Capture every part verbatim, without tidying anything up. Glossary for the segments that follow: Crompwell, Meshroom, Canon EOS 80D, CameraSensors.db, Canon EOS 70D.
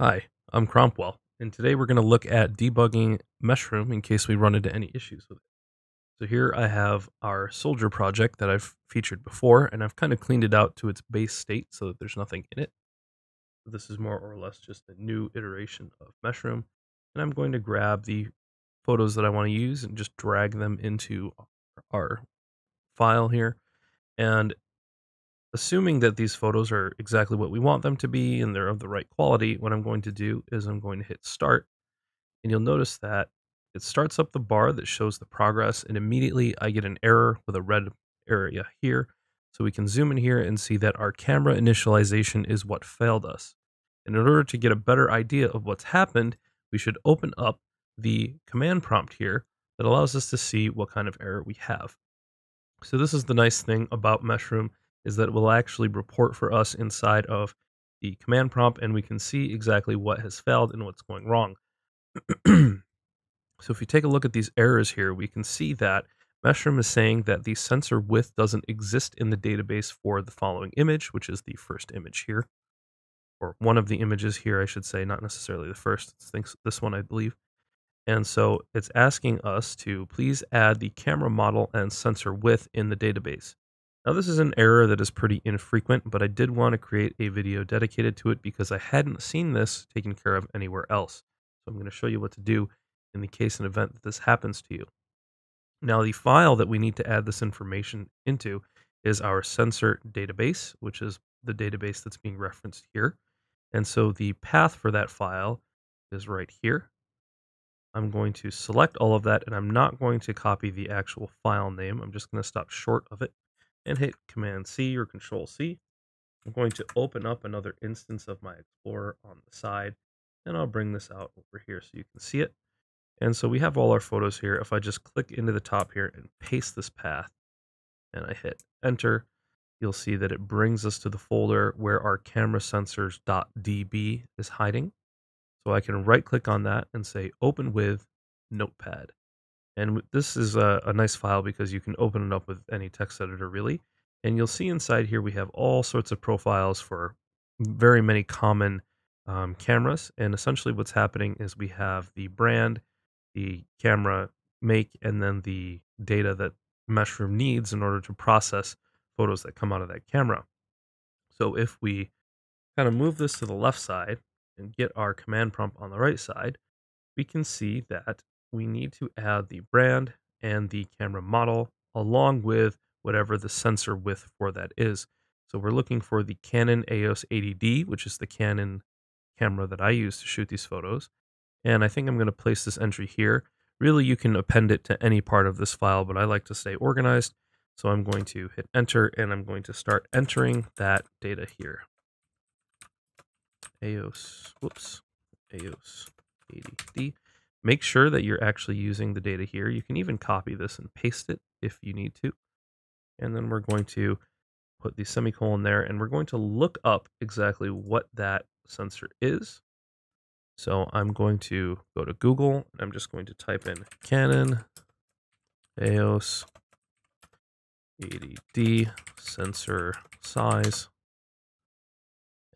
Hi, I'm Cromwell, and today we're going to look at debugging Meshroom in case we run into any issues with it. So here I have our soldier project that I've featured before, and I've kind of cleaned it out to its base state so that there's nothing in it. So this is more or less just a new iteration of Meshroom, and I'm going to grab the photos that I want to use and just drag them into our file here. And assuming that these photos are exactly what we want them to be and they're of the right quality, what I'm going to do is I'm going to hit start. And you'll notice that it starts up the bar that shows the progress, and immediately I get an error with a red area here. So we can zoom in here and see that our camera initialization is what failed us. And in order to get a better idea of what's happened, we should open up the command prompt here that allows us to see what kind of error we have. So this is the nice thing about Meshroom, is that it will actually report for us inside of the command prompt, and we can see exactly what has failed and what's going wrong. So if we take a look at these errors here, we can see that Meshroom is saying that the sensor width doesn't exist in the database for the following image, which is the first image here, or one of the images here, I should say, not necessarily the first, it's this one, I believe. And so it's asking us to please add the camera model and sensor width in the database. Now this is an error that is pretty infrequent, but I did want to create a video dedicated to it because I hadn't seen this taken care of anywhere else. So I'm going to show you what to do in the case and event that this happens to you. Now the file that we need to add this information into is our sensor database, which is the database that's being referenced here. And so the path for that file is right here. I'm going to select all of that, and I'm not going to copy the actual file name. I'm just going to stop short of it and hit Command C or Control C. I'm going to open up another instance of my Explorer on the side, and I'll bring this out over here so you can see it. And so we have all our photos here. If I just click into the top here and paste this path, and I hit Enter, you'll see that it brings us to the folder where our camera sensors dot d b is hiding. So I can right-click on that and say Open with Notepad. And this is a, a nice file because you can open it up with any text editor, really. And you'll see inside here we have all sorts of profiles for very many common um, cameras. And essentially what's happening is we have the brand, the camera make, and then the data that Meshroom needs in order to process photos that come out of that camera. So if we kind of move this to the left side and get our command prompt on the right side, we can see that we need to add the brand and the camera model along with whatever the sensor width for that is. So we're looking for the Canon E O S eighty D, which is the Canon camera that I use to shoot these photos. And I think I'm going to place this entry here. Really, you can append it to any part of this file, but I like to stay organized. So I'm going to hit Enter, and I'm going to start entering that data here. E O S, whoops, E O S eighty D. Make sure that you're actually using the data here. You can even copy this and paste it if you need to. And then we're going to put the semicolon there, and we're going to look up exactly what that sensor is. So I'm going to go to Google, and I'm just going to type in Canon E O S eighty D sensor size.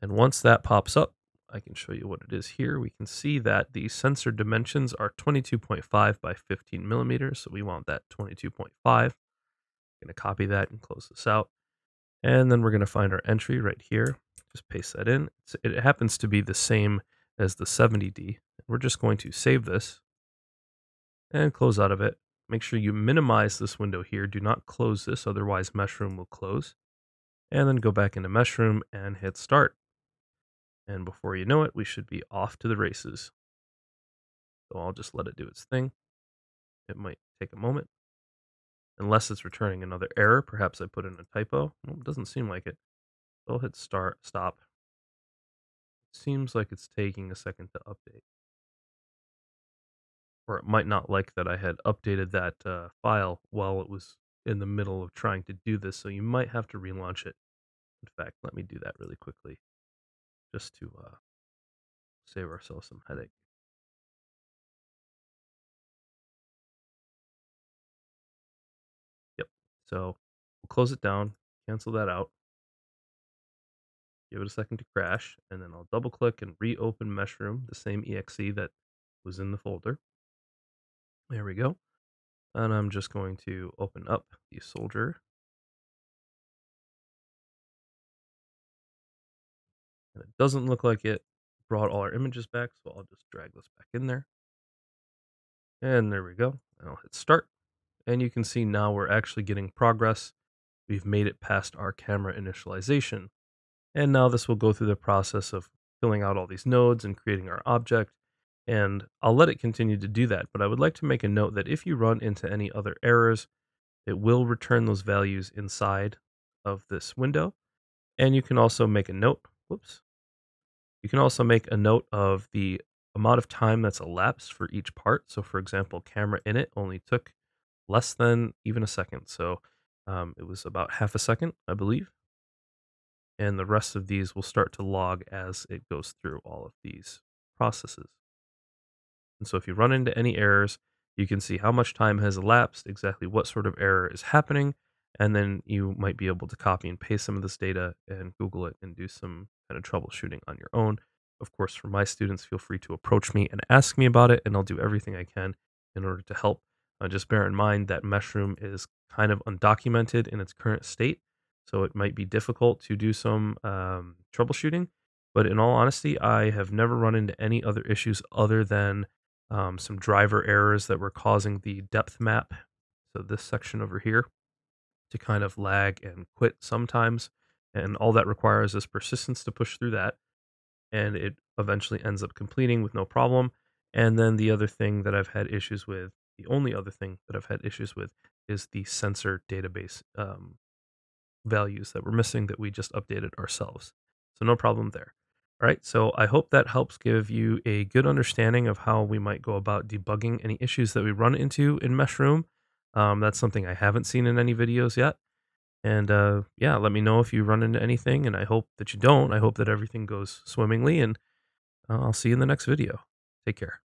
And once that pops up, I can show you what it is here. We can see that the sensor dimensions are twenty-two point five by fifteen millimeters. So we want that twenty-two point five. I'm going to copy that and close this out. And then we're going to find our entry right here. Just paste that in. It happens to be the same as the seventy D. We're just going to save this and close out of it. Make sure you minimize this window here. Do not close this, otherwise Meshroom will close. And then go back into Meshroom and hit start. And before you know it, we should be off to the races. So I'll just let it do its thing. It might take a moment. Unless it's returning another error. Perhaps I put in a typo. Well, it doesn't seem like it. So I'll hit start, stop. It seems like it's taking a second to update. Or it might not like that I had updated that uh, file while it was in the middle of trying to do this. So you might have to relaunch it. In fact, let me do that really quickly, just to uh, save ourselves some headache. Yep, so we'll close it down, cancel that out. give it a second to crash, and then I'll double click and reopen Meshroom, the same E X E that was in the folder. There we go. And I'm just going to open up the soldier. And it doesn't look like it brought all our images back, so I'll just drag this back in there. And there we go. And I'll hit start. And you can see now we're actually getting progress. We've made it past our camera initialization. And now this will go through the process of filling out all these nodes and creating our object. And I'll let it continue to do that, but I would like to make a note that if you run into any other errors, it will return those values inside of this window. And you can also make a note, whoops. You can also make a note of the amount of time that's elapsed for each part. So for example, camera init only took less than even a second. So um, it was about half a second, I believe. And the rest of these will start to log as it goes through all of these processes. And so if you run into any errors, you can see how much time has elapsed, exactly what sort of error is happening, and then you might be able to copy and paste some of this data and Google it and do some kind of troubleshooting on your own. Of course, for my students, feel free to approach me and ask me about it, and I'll do everything I can in order to help. Uh, just bear in mind that Meshroom is kind of undocumented in its current state, so it might be difficult to do some um, troubleshooting. But in all honesty, I have never run into any other issues other than Um, some driver errors that were causing the depth map, so this section over here, to kind of lag and quit sometimes, and all that requires is persistence to push through that, and it eventually ends up completing with no problem. And then the other thing that I've had issues with, the only other thing that I've had issues with, is the sensor database um, values that were missing that we just updated ourselves, so no problem there. All right, so I hope that helps give you a good understanding of how we might go about debugging any issues that we run into in Meshroom. Um, that's something I haven't seen in any videos yet. And uh, yeah, let me know if you run into anything, and I hope that you don't. I hope that everything goes swimmingly, and I'll see you in the next video. Take care.